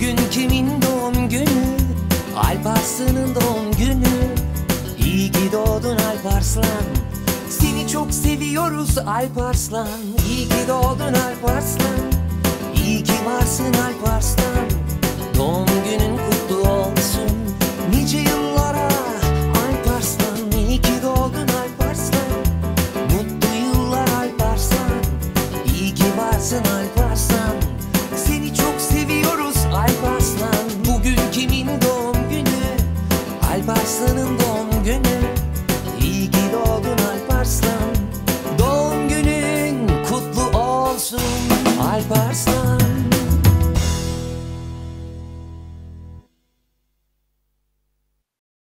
Bugün kimin doğum günü? Alparslan'ın doğum günü. İyi ki doğdun Alparslan. Seni çok seviyoruz Alparslan. İyi ki doğdun Alparslan.